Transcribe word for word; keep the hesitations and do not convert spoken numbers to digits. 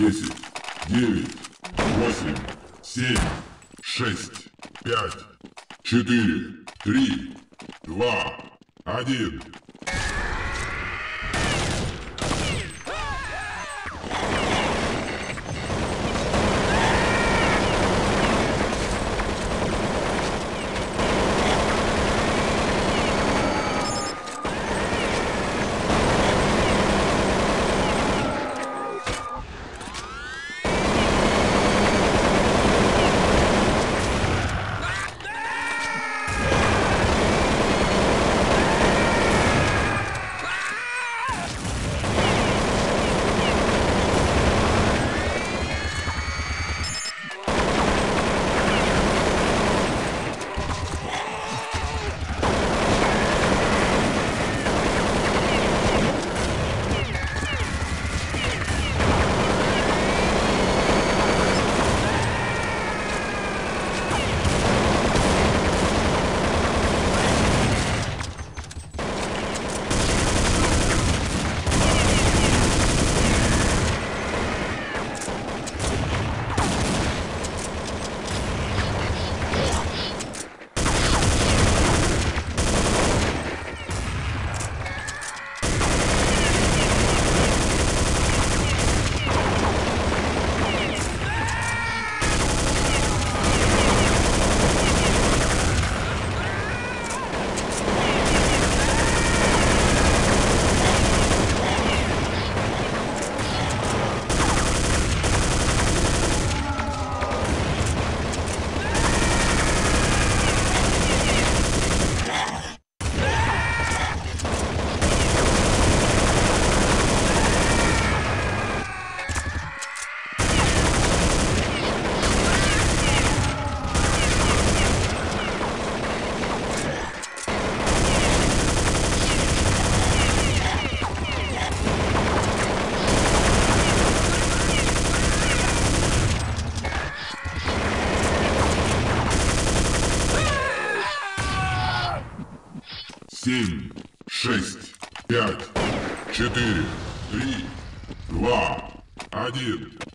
десять, девять, восемь, семь, шесть, пять, четыре, три, два, один. семь, шесть, пять, четыре, три, два, один.